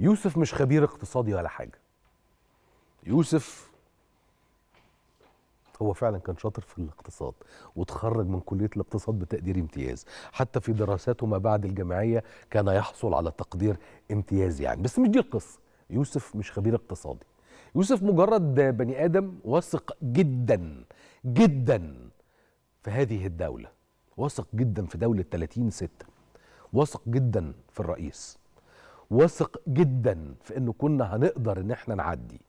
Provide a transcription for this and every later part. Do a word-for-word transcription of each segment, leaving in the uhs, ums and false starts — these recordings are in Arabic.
يوسف مش خبير اقتصادي ولا حاجة. يوسف هو فعلا كان شاطر في الاقتصاد، وتخرج من كلية الاقتصاد بتقدير امتياز، حتى في دراساته ما بعد الجامعية كان يحصل على تقدير امتياز يعني، بس مش دي القصة. يوسف مش خبير اقتصادي، يوسف مجرد بني آدم واثق جدا جدا في هذه الدولة، واثق جدا في دولة ثلاثين ستة، واثق جدا في الرئيس، واثق جدا في انه كنا هنقدر ان احنا نعدي.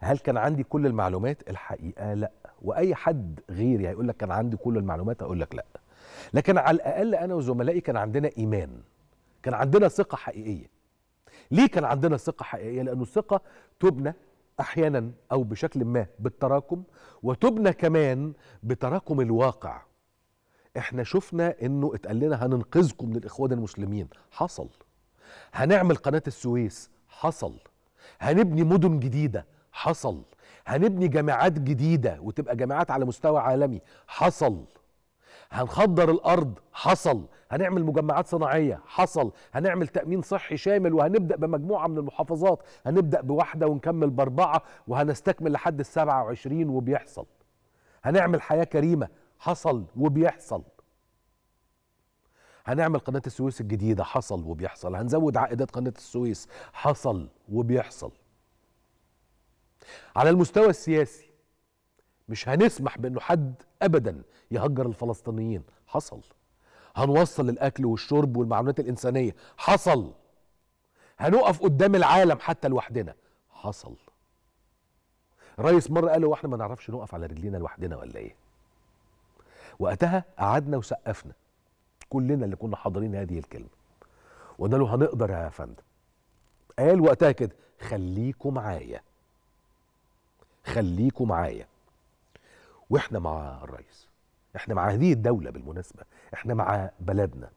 هل كان عندي كل المعلومات؟ الحقيقة لا، واي حد غيري هيقول لك كان عندي كل المعلومات هقول لك لا، لكن على الاقل انا وزملائي كان عندنا ايمان، كان عندنا ثقة حقيقية. ليه كان عندنا ثقة حقيقية؟ لانه الثقة تبنى احيانا او بشكل ما بالتراكم، وتبنى كمان بتراكم الواقع. احنا شفنا انه اتقال لنا هننقذكم من الاخوان المسلمين، حصل. هنعمل قناة السويس، حصل. هنبني مدن جديدة، حصل. هنبني جامعات جديدة وتبقى جامعات على مستوى عالمي، حصل. هنخضر الأرض، حصل. هنعمل مجمعات صناعية، حصل. هنعمل تأمين صحي شامل، وهنبدأ بمجموعة من المحافظات، هنبدأ بواحدة ونكمل بأربعة وهنستكمل لحد السبعة وعشرين وبيحصل. هنعمل حياة كريمة، حصل وبيحصل. هنعمل قناة السويس الجديدة، حصل وبيحصل. هنزود عائدات قناة السويس، حصل وبيحصل. على المستوى السياسي مش هنسمح بأنه حد أبدا يهجر الفلسطينيين، حصل. هنوصل الأكل والشرب والمعونات الإنسانية، حصل. هنقف قدام العالم حتى لوحدنا، حصل. الرئيس مرة قال هو احنا ما نعرفش نقف على رجلينا لوحدنا ولا ايه؟ وقتها قعدنا وسقفنا كلنا اللي كنا حاضرين هذه الكلمة، وقلنا له هنقدر يا فندم. قال وقتها كده خليكم معايا، خليكم معايا. واحنا مع الرئيس، احنا مع هذه الدولة بالمناسبة، احنا مع بلدنا،